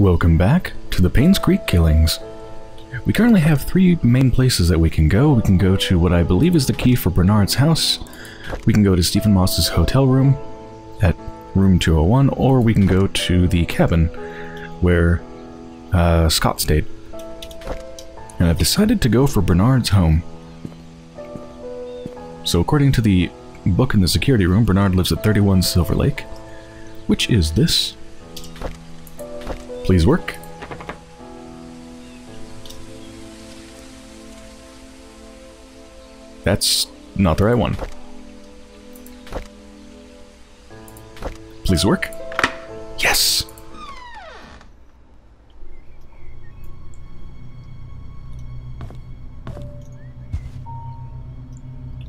Welcome back to the Painscreek Killings. We currently have three main places that we can go. We can go to what I believe is the key for Bernard's house, we can go to Stephen Moss's hotel room at room 201, or we can go to the cabin where Scott stayed. And I've decided to go for Bernard's home. So according to the book in the security room, Bernard lives at 31 Silver Lake, which is this. Please work. That's not the right one. Please work. Yes!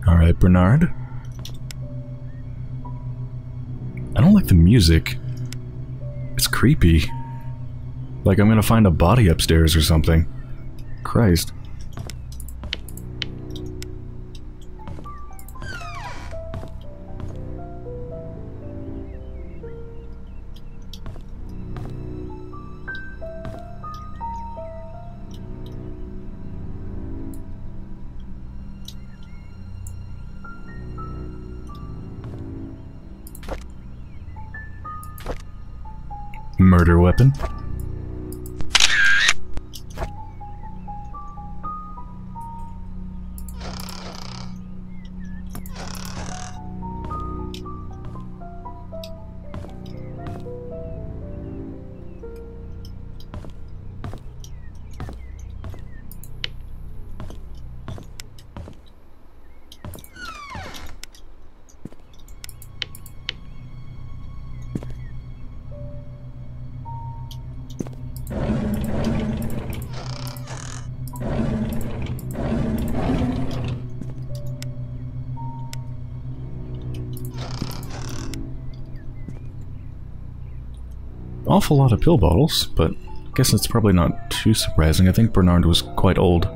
Alright, Bernard. I don't like the music. It's creepy. Like I'm gonna find a body upstairs or something. Christ. Murder weapon. Awful lot of pill bottles, but I guess it's probably not too surprising. I think Bernard was quite old.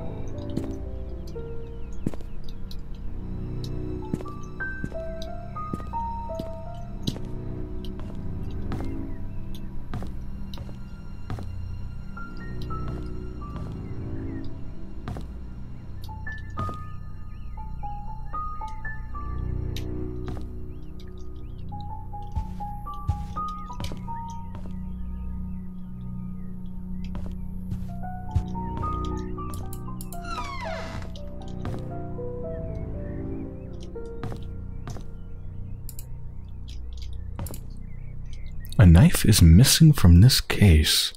A knife is missing from this case.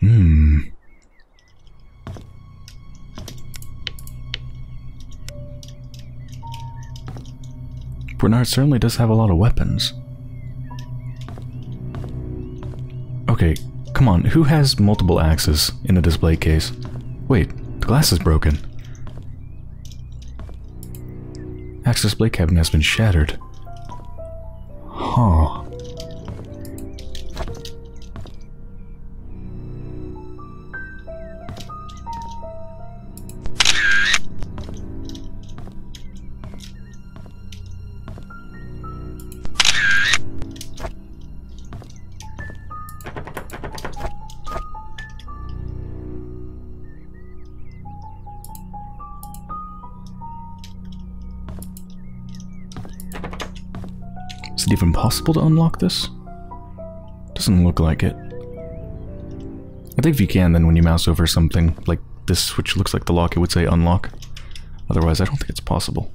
Bernard certainly does have a lot of weapons. Okay, come on, who has multiple axes in a display case? Wait, the glass is broken. Axe display cabinet has been shattered. Huh. Is it even possible to unlock this? Doesn't look like it. I think if you can, then when you mouse over something like this, which looks like the lock, it would say unlock. Otherwise, I don't think it's possible.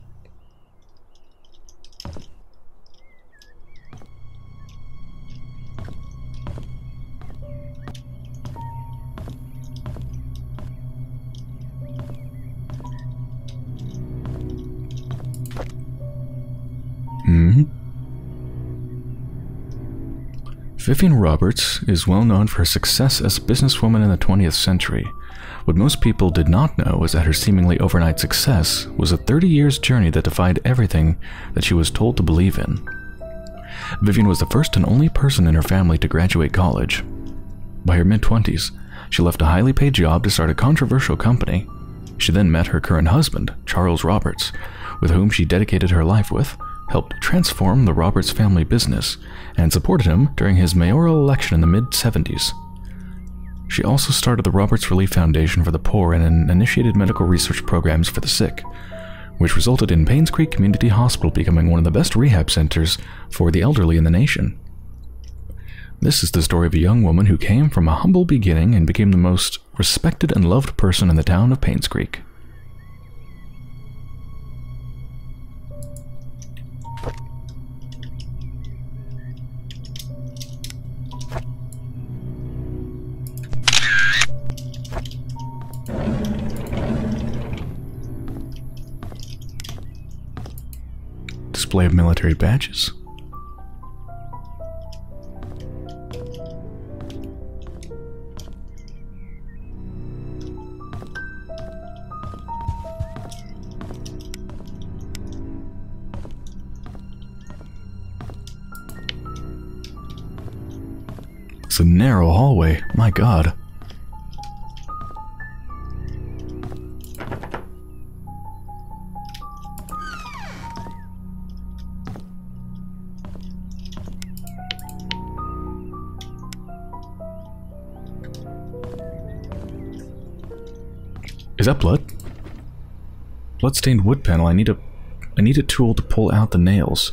Vivian Roberts is well known for her success as a businesswoman in the 20th century. What most people did not know was that her seemingly overnight success was a 30-year journey that defied everything that she was told to believe in. Vivian was the first and only person in her family to graduate college. By her mid-20s, she left a highly paid job to start a controversial company. She then met her current husband, Charles Roberts, with whom she dedicated her life with, helped transform the Roberts family business, and supported him during his mayoral election in the mid-70s. She also started the Roberts Relief Foundation for the Poor and initiated medical research programs for the sick, which resulted in Paines Creek Community Hospital becoming one of the best rehab centers for the elderly in the nation. This is the story of a young woman who came from a humble beginning and became the most respected and loved person in the town of Paines Creek. Display of military badges. It's a narrow hallway, my God. Is that blood? Blood-stained wood panel. I need a tool to pull out the nails.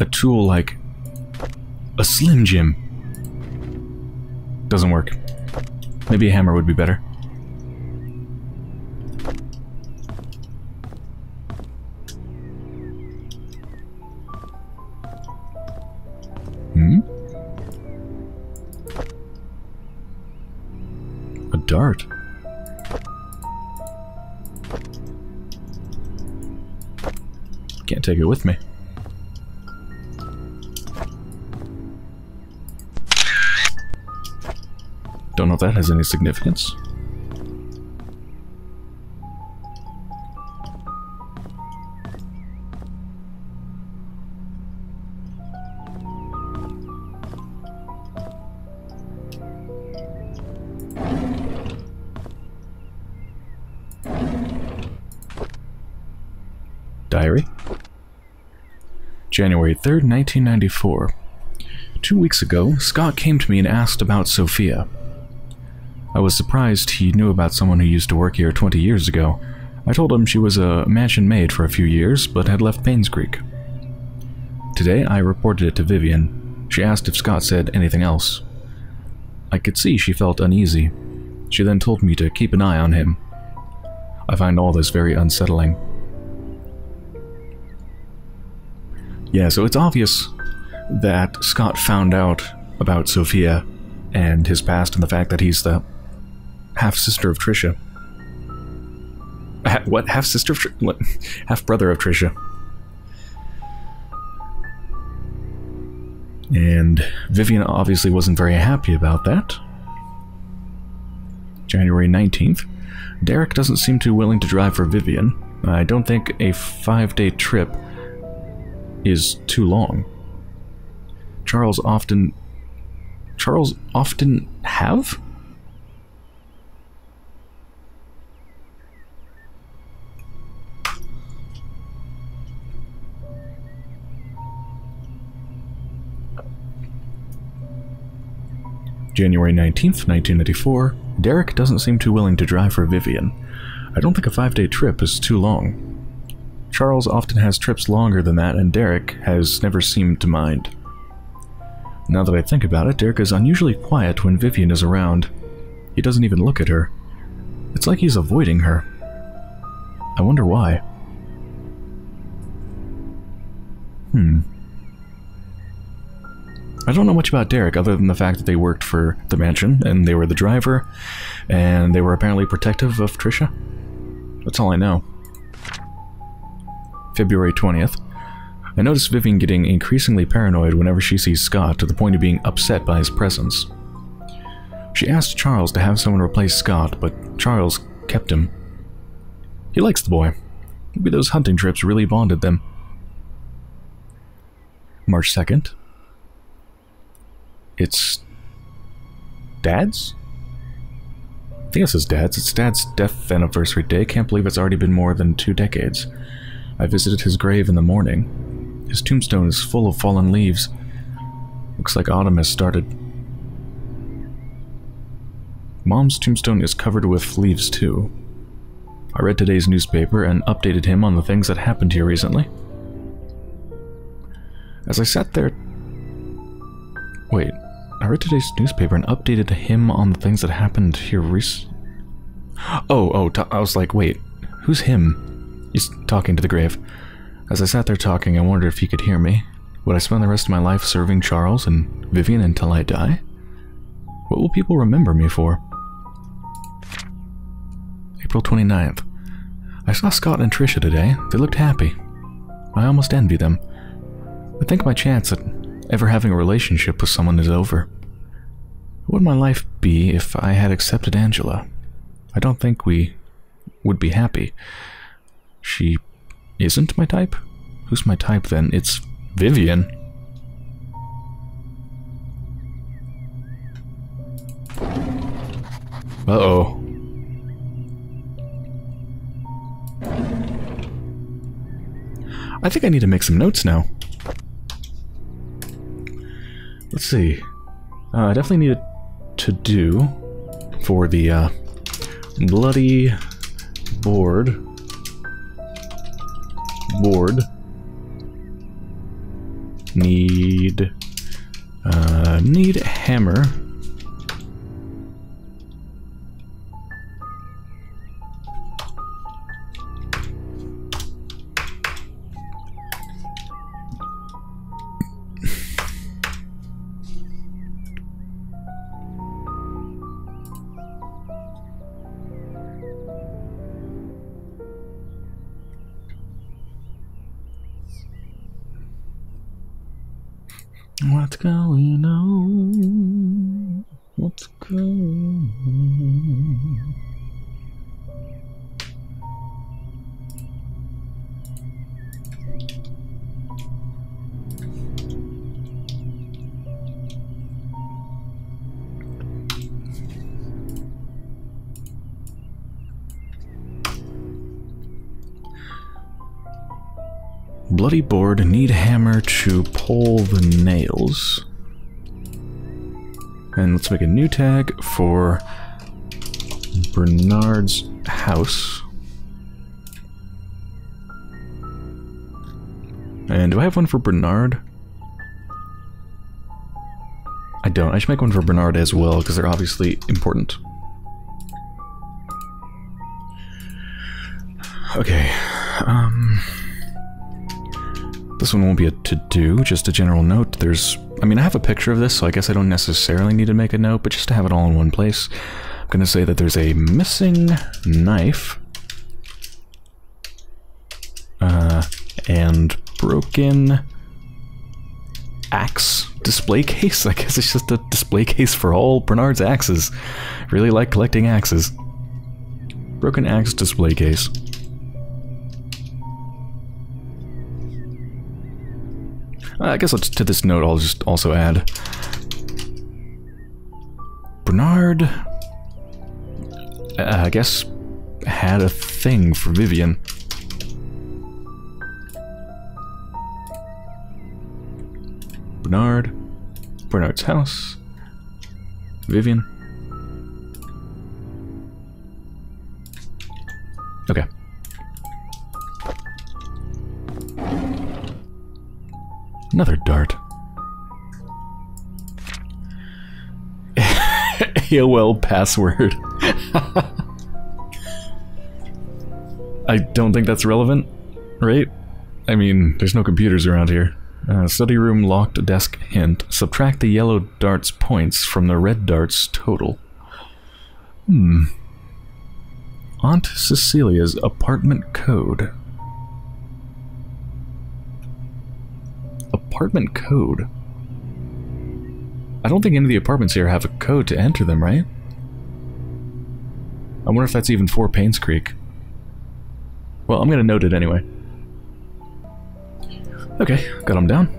A tool like a Slim Jim. Doesn't work. Maybe a hammer would be better. Dart. Can't take it with me. Don't know if that has any significance. Diary. January 3rd, 1994. 2 weeks ago, Scott came to me and asked about Sophia. I was surprised he knew about someone who used to work here 20 years ago. I told him she was a mansion maid for a few years, but had left Paines Creek. Today, I reported it to Vivian. She asked if Scott said anything else. I could see she felt uneasy. She then told me to keep an eye on him. I find all this very unsettling. Yeah, so it's obvious that Scott found out about Sophia and his past and the fact that he's the half-sister of Trisha. What? Half-sister of Trisha? Half-brother of Trisha. And Vivian obviously wasn't very happy about that. January 19th. Derek doesn't seem too willing to drive for Vivian. I don't think a 5-day trip is too long. Charles often have? January 19th, 1984. Derek doesn't seem too willing to drive for Vivian. I don't think a 5-day trip is too long. Charles often has trips longer than that, and Derek has never seemed to mind. Now that I think about it, Derek is unusually quiet when Vivian is around. He doesn't even look at her. It's like he's avoiding her. I wonder why. I don't know much about Derek other than the fact that they worked for the mansion, and they were the driver, and they were apparently protective of Trisha. That's all I know. February 20th. I noticed Vivian getting increasingly paranoid whenever she sees Scott, to the point of being upset by his presence. She asked Charles to have someone replace Scott, but Charles kept him. He likes the boy. Maybe those hunting trips really bonded them. March 2nd. It's Dad's? I think this is Dad's. It's Dad's death anniversary day. Can't believe it's already been more than 2 decades. I visited his grave in the morning. His tombstone is full of fallen leaves. Looks like autumn has started. Mom's tombstone is covered with leaves too. I read today's newspaper and updated him on the things that happened here recently. As I sat there... Wait, I read today's newspaper and updated him on the things that happened here recently. I was like, wait, who's him? He's talking to the grave. As I sat there talking, I wondered if he could hear me. Would I spend the rest of my life serving Charles and Vivian until I die? What will people remember me for? April 29th. I saw Scott and Trisha today. They looked happy. I almost envy them. I think my chance at ever having a relationship with someone is over. What would my life be if I had accepted Angela? I don't think we would be happy. She isn't my type? Who's my type then? It's Vivian. Uh-oh. I think I need to make some notes now. Let's see. I definitely need a to-do for the bloody board need hammer. What's going on? What's going on? Bloody board, need hammer to pull the nails. And let's make a new tag for Bernard's house. And do I have one for Bernard? I don't. I should make one for Bernard as well, because they're obviously important. Okay. This one won't be a to-do, just a general note. I mean, I have a picture of this, so I guess I don't necessarily need to make a note, but just to have it all in one place, I'm gonna say that there's a missing knife, and broken axe display case. I guess it's just a display case for all Bernard's axes. Really like collecting axes. Broken axe display case. I guess to this note I'll just also add Bernard, I guess, had a thing for Vivian. Bernard's house, Vivian. Okay. Another dart. AOL password. I don't think that's relevant, right? I mean, there's no computers around here. Study room locked desk hint. Subtract the yellow dart's points from the red dart's total. Aunt Cecilia's apartment code. Apartment code? I don't think any of the apartments here have a code to enter them, right? I wonder if that's even for Paines Creek. Well, I'm gonna note it anyway. Okay, got them down.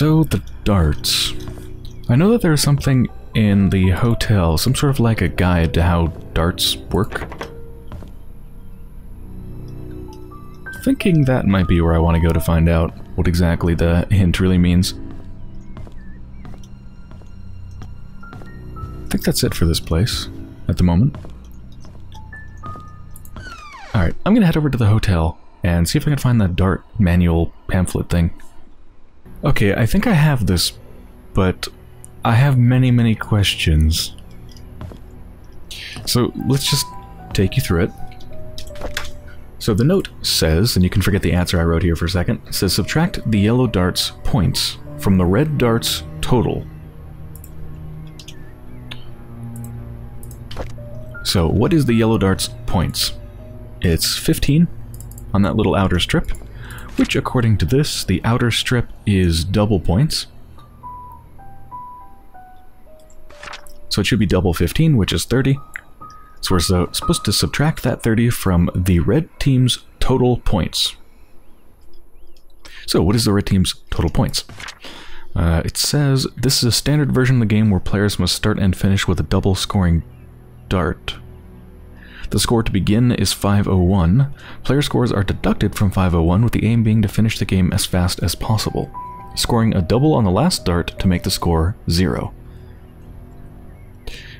So, the darts. I know that there's something in the hotel, some sort of like a guide to how darts work. Thinking that might be where I want to go to find out what exactly the hint really means. I think that's it for this place at the moment. Alright, I'm gonna head over to the hotel and see if I can find that dart manual pamphlet thing. Okay, I think I have this, but I have many questions. So let's just take you through it. So the note says, and you can forget the answer I wrote here for a second, it says subtract the yellow dart's points from the red dart's total. So what is the yellow dart's points? It's 15 on that little outer strip, which according to this, the outer strip is double points. So it should be double 15, which is 30. So we're supposed to subtract that 30 from the red team's total points. So what is the red team's total points? It says this is a standard version of the game where players must start and finish with a double scoring dart. The score to begin is 501. Player scores are deducted from 501 with the aim being to finish the game as fast as possible, scoring a double on the last dart to make the score 0.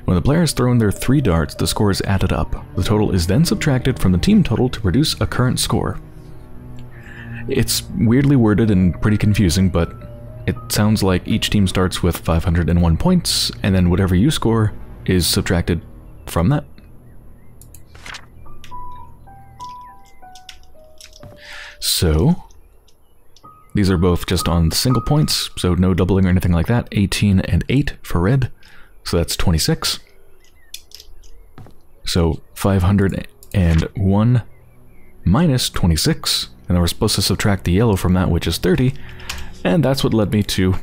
When the player has thrown their 3 darts, the score is added up. The total is then subtracted from the team total to produce a current score. It's weirdly worded and pretty confusing, but it sounds like each team starts with 501 points, and then whatever you score is subtracted from that. So, these are both just on single points, so no doubling or anything like that. 18 and 8 for red. So that's 26. So 501 minus 26. And then we're supposed to subtract the yellow from that, which is 30. And that's what led me to...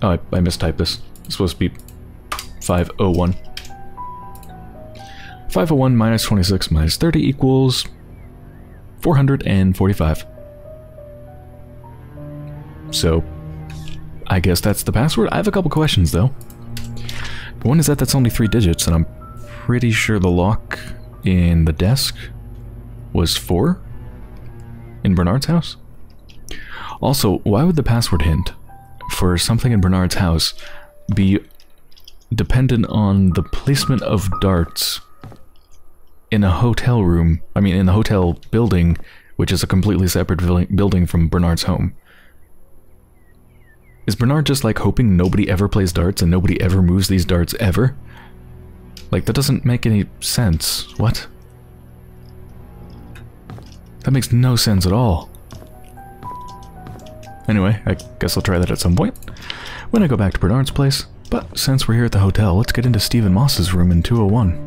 Oh, I mistyped this. It's supposed to be 501. 501 minus 26 minus 30 equals 445. So... I guess that's the password. I have a couple questions, though. One is that that's only 3 digits, and I'm pretty sure the lock in the desk was 4 in Bernard's house. Also, why would the password hint for something in Bernard's house be dependent on the placement of darts in a hotel room, I mean in the hotel building, which is a completely separate building from Bernard's home? Is Bernard just like hoping nobody ever plays darts and nobody ever moves these darts ever? Like, that doesn't make any sense. What? That makes no sense at all. Anyway, I guess I'll try that at some point when I go back to Bernard's place. But since we're here at the hotel, let's get into Stephen Moss's room in 201.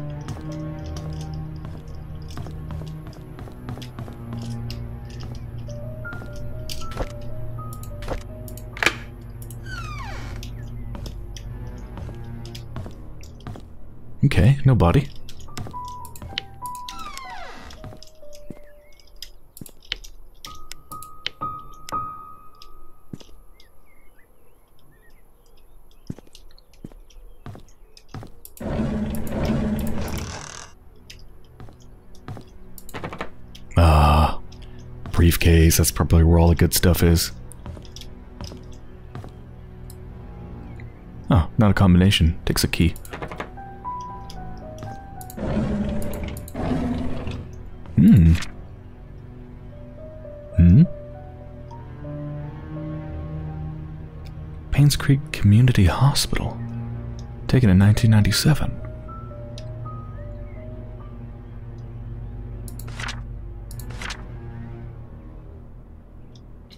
Okay, no body. Ah, briefcase, that's probably where all the good stuff is. Oh, not a combination, takes a key. Paines Creek Community Hospital, taken in 1997.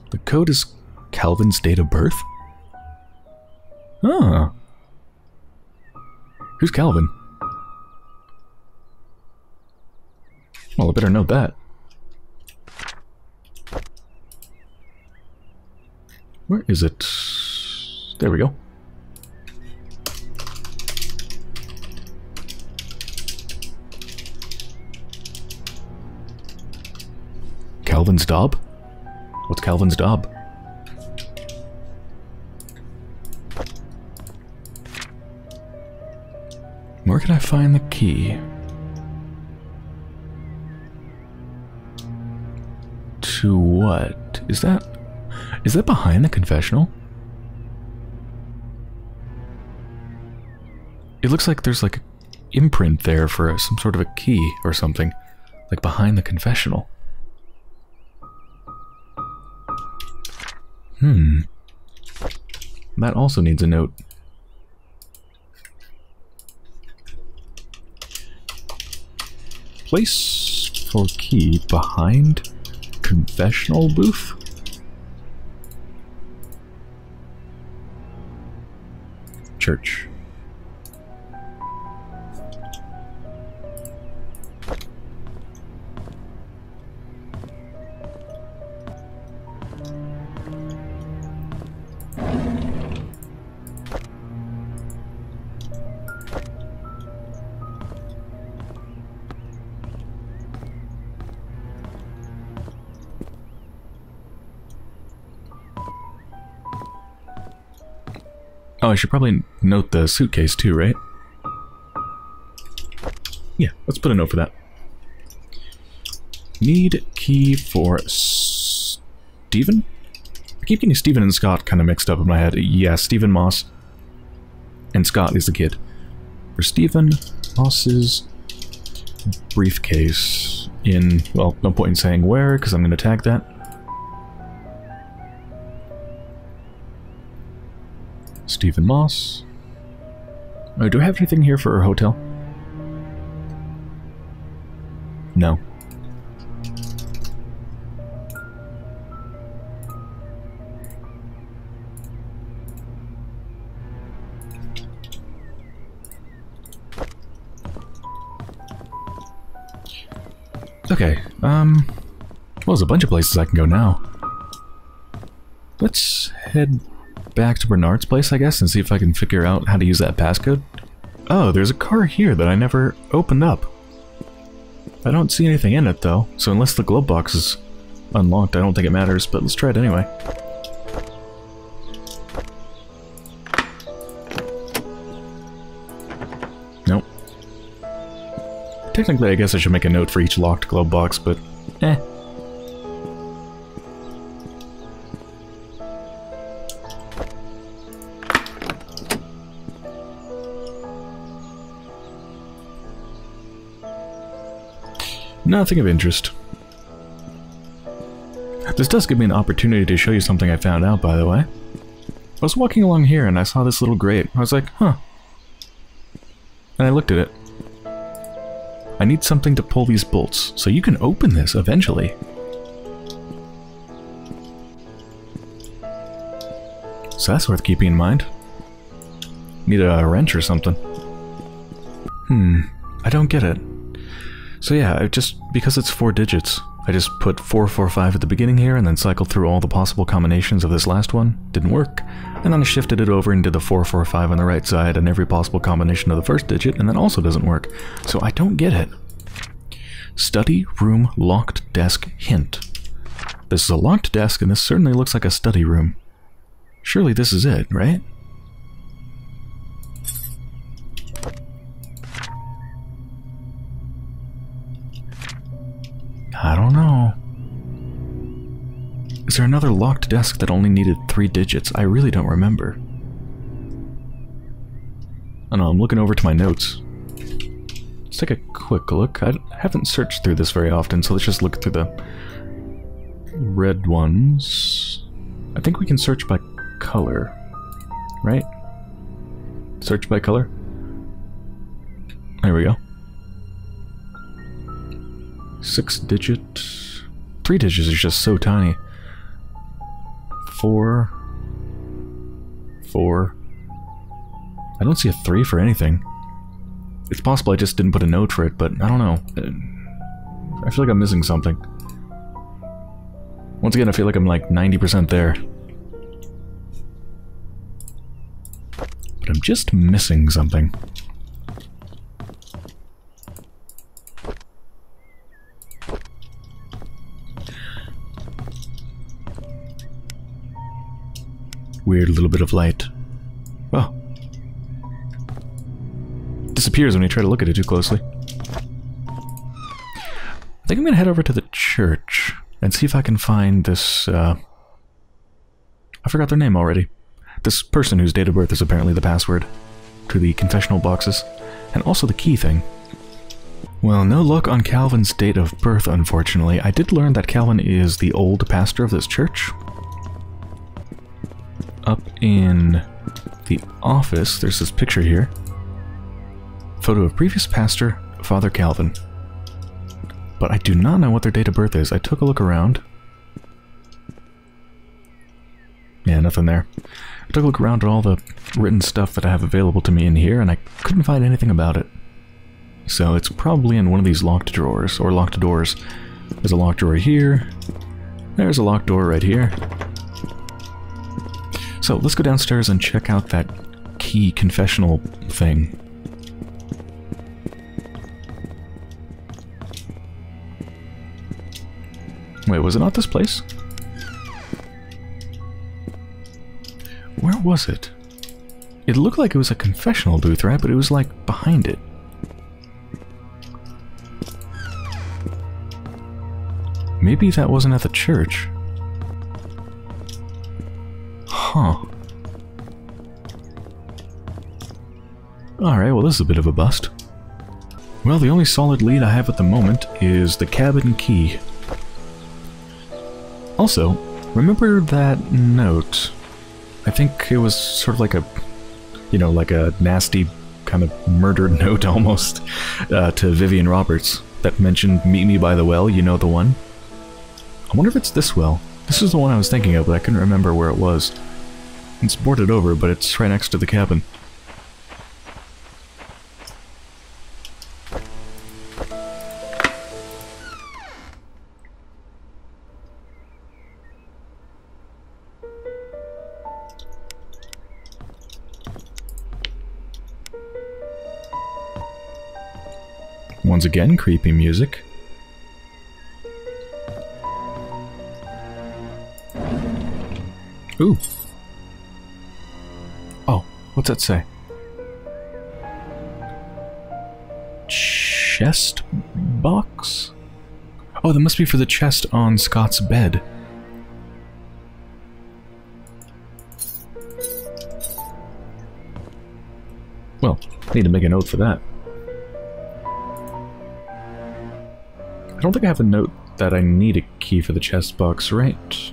The code is Calvin's date of birth? Oh. Who's Calvin? Well, I better know that. Where is it? There we go. Calvin's Dob? What's Calvin's Dob? can I find the key? To what? Is that behind the confessional? It looks like there's like an imprint there for some sort of a key or something, like behind the confessional. Hmm. That also needs a note. Place for key behind confessional booth? Church. Oh, I should probably note the suitcase too, right? Yeah, let's put a note for that. Need key for Stephen? I keep getting Stephen and Scott kind of mixed up in my head. Yeah, Stephen Moss and Scott is the kid. For Stephen Moss's briefcase in, well, no point in saying where, because I'm going to tag that. Stephen Moss. Oh, do I have anything here for her hotel? No. Okay, well, there's a bunch of places I can go now. Let's head back to Bernard's place, I guess, and see if I can figure out how to use that passcode. Oh, there's a car here that I never opened up. I don't see anything in it, though, so unless the glove box is unlocked, I don't think it matters, but let's try it anyway. Nope. Technically, I guess I should make a note for each locked glove box, but eh. Nothing of interest. This does give me an opportunity to show you something I found out, by the way. I was walking along here and I saw this little grate. I was like, huh. And I looked at it. I need something to pull these bolts, so you can open this eventually. So that's worth keeping in mind. Need a wrench or something. Hmm, I don't get it. So yeah, because it's 4 digits, I just put 4, 4, 5 at the beginning here and then cycled through all the possible combinations of this last one. Didn't work. And then I shifted it over and did the 4, 4, 5 on the right side and every possible combination of the first digit, and then also doesn't work. So I don't get it. Study room locked desk hint. This is a locked desk and this certainly looks like a study room. Surely this is it, right? I don't know. Is there another locked desk that only needed 3 digits? I really don't remember. I don't know, I'm looking over to my notes. Let's take a quick look. I haven't searched through this very often, so let's just look through the red ones. I think we can search by color, right? Search by color. There we go. 6 digit. 3 digits is just so tiny. 4. 4. I don't see a 3 for anything. It's possible I just didn't put a note for it, but I don't know. I feel like I'm missing something. Once again, I feel like I'm like 90% there. But I'm just missing something. Weird little bit of light. Oh. disappears when you try to look at it too closely. I think I'm going to head over to the church and see if I can find this, I forgot their name already. This person whose date of birth is apparently the password to the confessional boxes, and also the key thing. Well, no luck on Calvin's date of birth, unfortunately. I did learn that Calvin is the old pastor of this church. Up in the office, there's this picture here. Photo of previous pastor, Father Calvin. But I do not know what their date of birth is. I took a look around. Yeah, nothing there. I took a look around at all the written stuff that I have available to me in here, and I couldn't find anything about it. So it's probably in one of these locked drawers, or locked doors. There's a locked drawer here. There's a locked door right here. So let's go downstairs and check out that key confessional thing. Wait, was it not this place? Where was it? It looked like it was a confessional booth, right? But it was like behind it. Maybe that wasn't at the church. Huh. Alright, well this is a bit of a bust. Well, the only solid lead I have at the moment is the cabin key. Also, remember that note? I think it was sort of like a, you know, like a nasty kind of murder note almost to Vivian Roberts that mentioned, "Meet me by the well," you know the one? I wonder if it's this well. This is the one I was thinking of, but I couldn't remember where it was. It's boarded over, but it's right next to the cabin. Once again, creepy music. Ooh. Oh, what's that say? Chest box? Oh, that must be for the chest on Scott's bed. Well, I need to make a note for that. I don't think I have a note that I need a key for the chest box, right?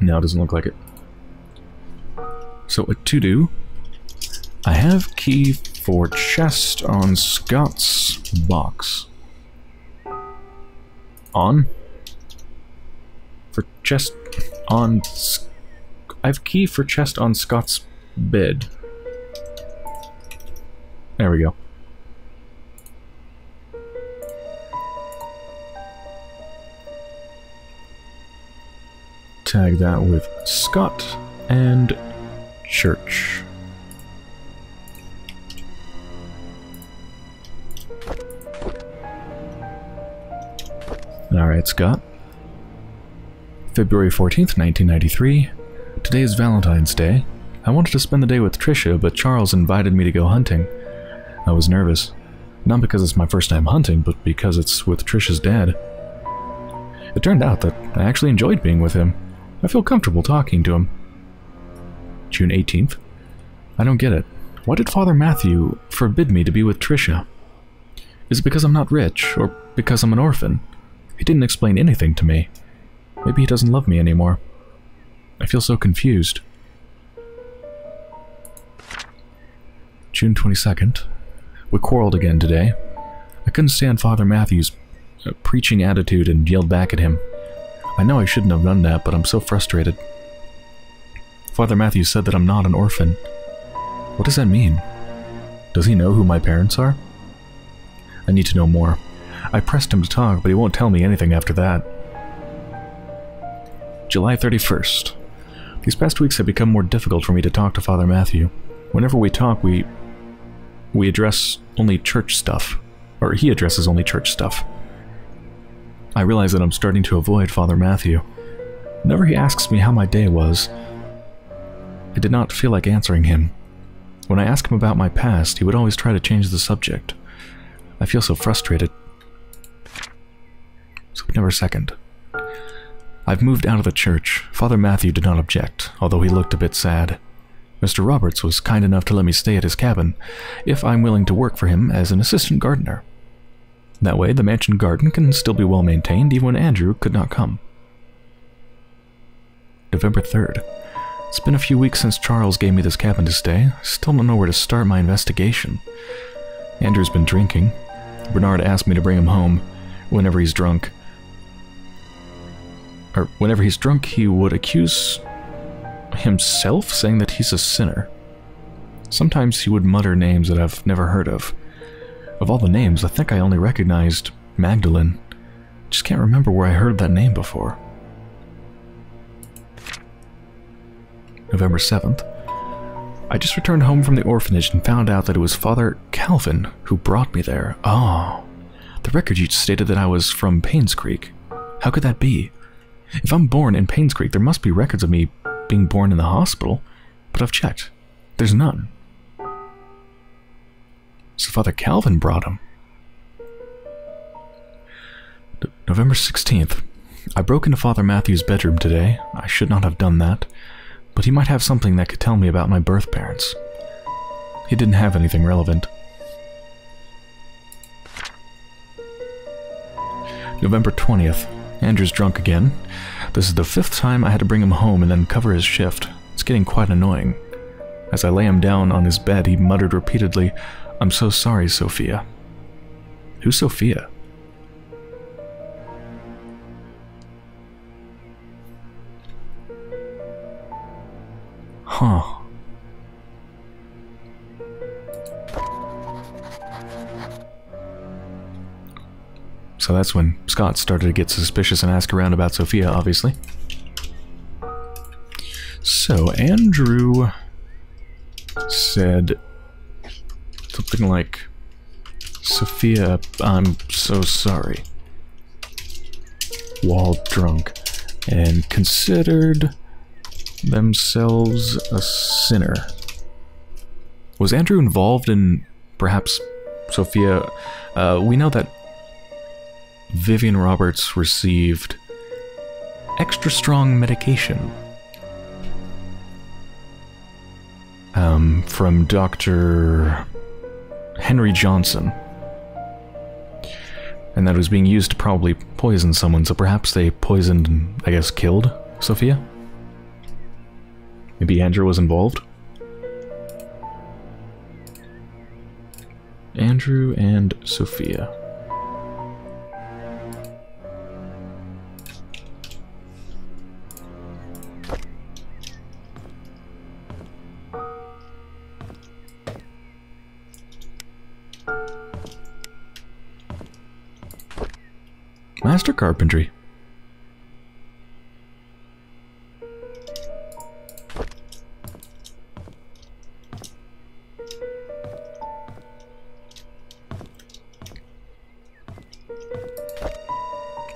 No, it doesn't look like it. So, a to-do. I have key for chest on Scott's box. On? For chest on... I have key for chest on Scott's bed. There we go. Tag that with Scott and... church. Alright, Scott. February 14th, 1993. Today is Valentine's Day. I wanted to spend the day with Trisha, but Charles invited me to go hunting. I was nervous. Not because it's my first time hunting, but because it's with Trisha's dad. It turned out that I actually enjoyed being with him. I feel comfortable talking to him. June 18th. I don't get it. Why did Father Matthew forbid me to be with Trisha? Is it because I'm not rich, or because I'm an orphan? He didn't explain anything to me. Maybe he doesn't love me anymore. I feel so confused. June 22nd. We quarreled again today. I couldn't stand Father Matthew's preaching attitude and yelled back at him. I know I shouldn't have done that, but I'm so frustrated. Father Matthew said that I'm not an orphan. What does that mean? Does he know who my parents are? I need to know more. I pressed him to talk, but he won't tell me anything after that. July 31st. These past weeks have become more difficult for me to talk to Father Matthew. Whenever we talk, we address only church stuff. Or he addresses only church stuff. I realize that I'm starting to avoid Father Matthew. Whenever he asks me how my day was, I did not feel like answering him. When I ask him about my past, he would always try to change the subject. I feel so frustrated. September 2nd. I've moved out of the church. Father Matthew did not object, although he looked a bit sad. Mr. Roberts was kind enough to let me stay at his cabin, if I'm willing to work for him as an assistant gardener. That way, the mansion garden can still be well maintained even when Andrew could not come. November 3rd. It's been a few weeks since Charles gave me this cabin to stay. I still don't know where to start my investigation. Andrew's been drinking. Bernard asked me to bring him home whenever he's drunk. Or whenever he's drunk, he would accuse himself, saying that he's a sinner. Sometimes he would mutter names that I've never heard of. Of all the names, I think I only recognized Magdalene. Just can't remember where I heard that name before. November 7th. I just returned home from the orphanage and found out that it was Father Calvin who brought me there. Oh, the record you stated that I was from Painscreek. How could that be? If I'm born in Painscreek, there must be records of me being born in the hospital, but I've checked. There's none. So Father Calvin brought him. November 16th. I broke into Father Matthew's bedroom today. I should not have done that, but he might have something that could tell me about my birth parents. He didn't have anything relevant. November 20th. Andrew's drunk again. This is the 5th time I had to bring him home and then cover his shift. It's getting quite annoying. As I lay him down on his bed, he muttered repeatedly, "I'm so sorry, Sophia." Who's Sophia? Huh. So that's when Scott started to get suspicious and ask around about Sophia, obviously. So Andrew said something like, "Sophia, I'm so sorry," while drunk, and considered themselves a sinner. Was Andrew involved in perhaps Sophia? We know that Vivian Roberts received extra strong medication from Dr. Henry Johnson, and that was being used to probably poison someone, so perhaps they poisoned and, I guess, killed Sophia? Maybe Andrew was involved? Andrew and Sophia. Master Carpentry.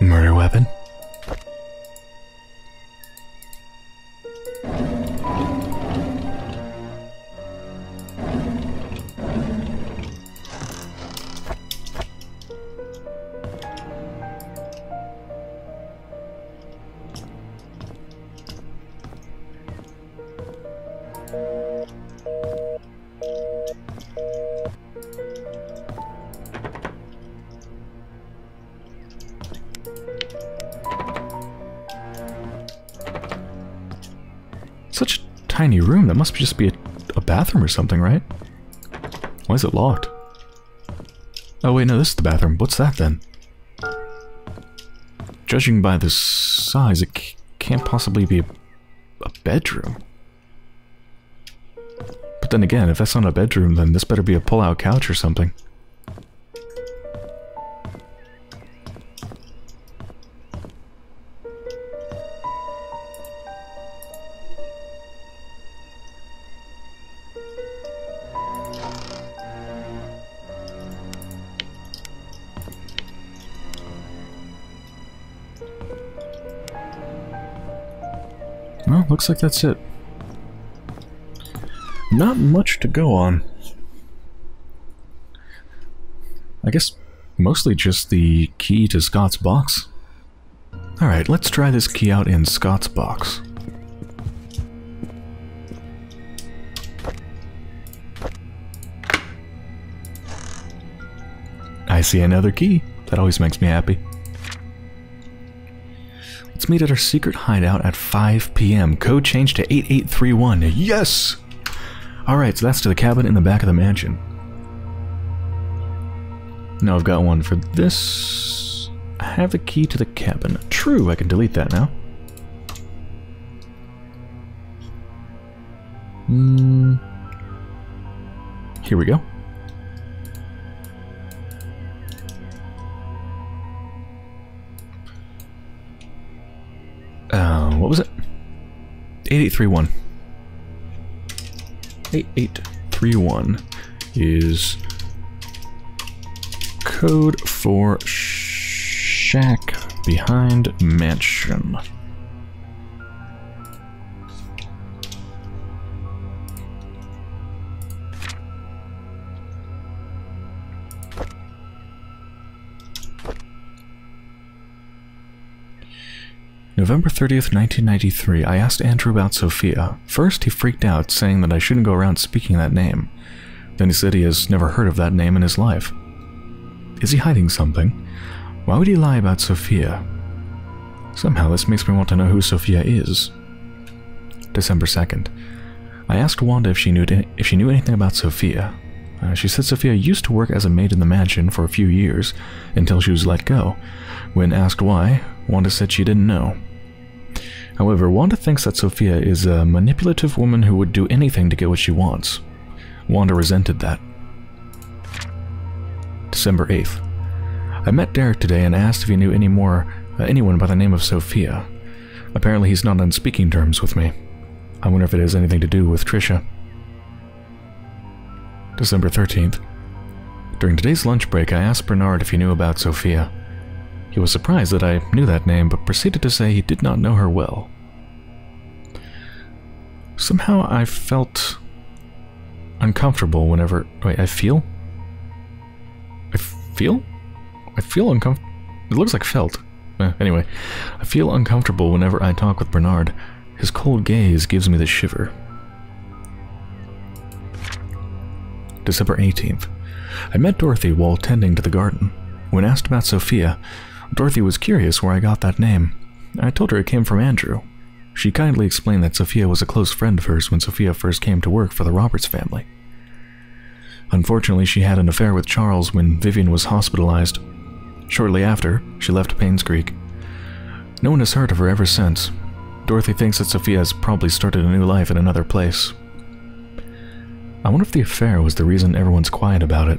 Murder weapon. Tiny room. That must just be a bathroom or something, right? Why is it locked? Oh wait, no, this is the bathroom. What's that then? Judging by the size, it can't possibly be a bedroom. But then again, if that's not a bedroom, then this better be a pull-out couch or something. Well, looks like that's it. not much to go on. I guess mostly just the key to Scott's box. Alright, let's try this key out in Scott's box. I see another key. That always makes me happy. Let's meet at our secret hideout at 5 p.m. Code change to 8831. Yes! Alright, so that's to the cabin in the back of the mansion. Now I've got one for this. I have a key to the cabin. True, I can delete that now. Here we go. What was it? 8831. 8831 is code for shack behind mansion. November 30th, 1993, I asked Andrew about Sophia. First, he freaked out, saying that I shouldn't go around speaking that name. Then he said he has never heard of that name in his life. Is he hiding something? Why would he lie about Sophia? Somehow this makes me want to know who Sophia is. December 2nd. I asked Wanda if she knew anything about Sophia. She said Sophia used to work as a maid in the mansion for a few years, until she was let go. When asked why, Wanda said she didn't know. However, Wanda thinks that Sophia is a manipulative woman who would do anything to get what she wants. Wanda resented that. December 8th. I met Derek today and asked if he knew anyone by the name of Sophia. Apparently he's not on speaking terms with me. I wonder if it has anything to do with Trisha. December 13th. During today's lunch break, I asked Bernard if he knew about Sophia. He was surprised that I knew that name, but proceeded to say he did not know her well. Somehow I felt uncomfortable whenever... Wait, I feel uncomfortable. It looks like felt. Anyway, I feel uncomfortable whenever I talk with Bernard. His cold gaze gives me the shiver. December 18th. I met Dorothy while tending to the garden. When asked about Sophia, Dorothy was curious where I got that name. I told her it came from Andrew. She kindly explained that Sophia was a close friend of hers when Sophia first came to work for the Roberts family. Unfortunately, she had an affair with Charles when Vivian was hospitalized. Shortly after, she left Painscreek. No one has heard of her ever since. Dorothy thinks that Sophia has probably started a new life in another place. I wonder if the affair was the reason everyone's quiet about it.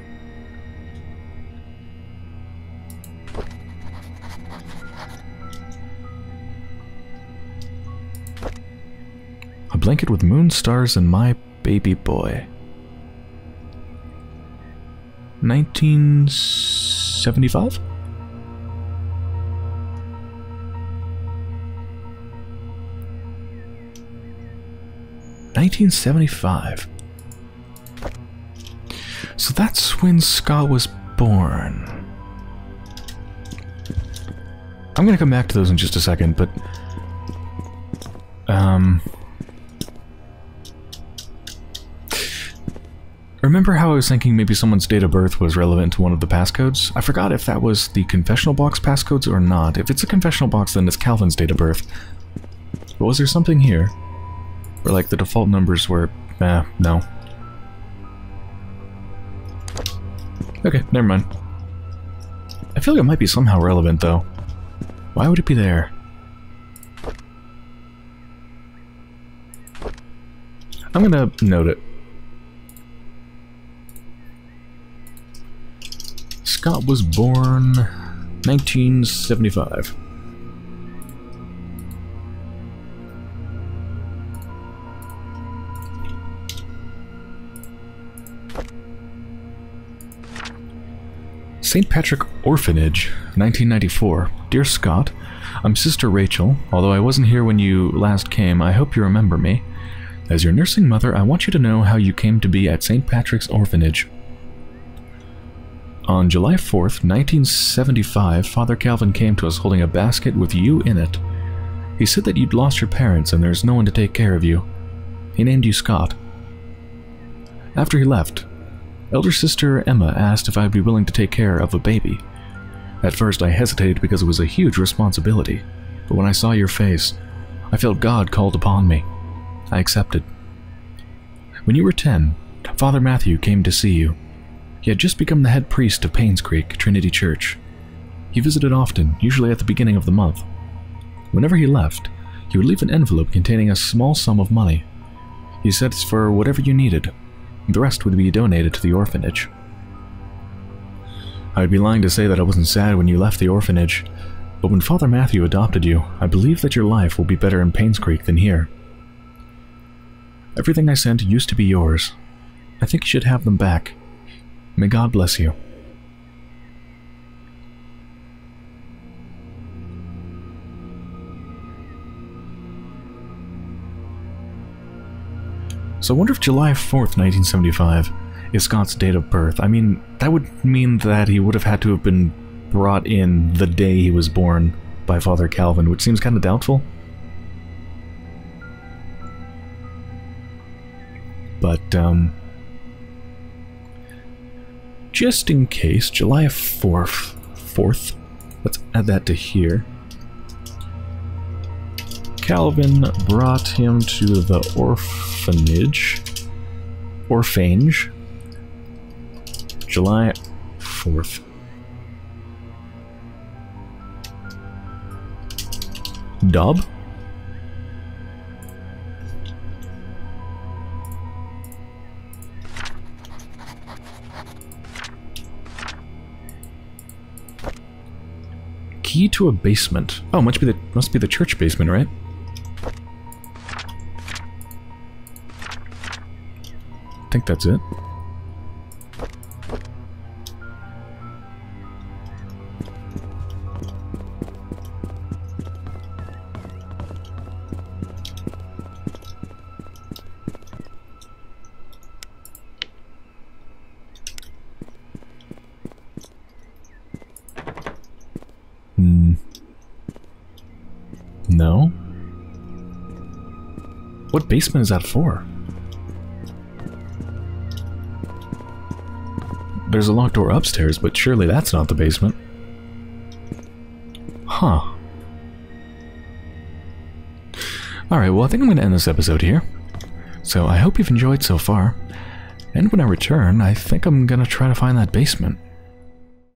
A blanket with moon, stars, and my baby boy. 1975? So that's when Scott was born. I'm gonna come back to those in just a second, but remember how I was thinking maybe someone's date of birth was relevant to one of the passcodes? I forgot if that was the confessional box passcodes or not. If it's a confessional box, then it's Calvin's date of birth. But was there something here where, like, the default numbers were... no. Okay, never mind. I feel like it might be somehow relevant, though. Why would it be there? I'm gonna note it. Scott was born 1975. St. Patrick Orphanage, 1994. Dear Scott, I'm Sister Rachel. Although I wasn't here when you last came, I hope you remember me. As your nursing mother, I want you to know how you came to be at St. Patrick's Orphanage. On July 4th, 1975, Father Calvin came to us holding a basket with you in it. He said that you'd lost your parents and there's no one to take care of you. He named you Scott. After he left, Elder Sister Emma asked if I'd be willing to take care of a baby. At first, I hesitated because it was a huge responsibility, but when I saw your face, I felt God called upon me. I accepted. When you were 10, Father Matthew came to see you. He had just become the head priest of Painscreek Trinity Church. He visited often, usually at the beginning of the month. Whenever he left, he would leave an envelope containing a small sum of money. He said it's for whatever you needed. The rest would be donated to the orphanage. I'd be lying to say that I wasn't sad when you left the orphanage, but when Father Matthew adopted you, I believe that your life will be better in Painscreek than here. Everything I sent used to be yours. I think you should have them back. May God bless you. So I wonder if July 4th, 1975 is Scott's date of birth. I mean, that would mean that he would have had to have been brought in the day he was born by Father Calvin, which seems kind of doubtful. But, just in case, July 4th, let's add that to here. Calvin brought him to the orphanage, July 4th. Dub? Key to a basement. Oh, must be the church basement, right? I think that's it. No? What basement is that for? There's a locked door upstairs, but surely that's not the basement. Huh. Alright, well I think I'm going to end this episode here. So I hope you've enjoyed so far. And when I return, I think I'm going to try to find that basement.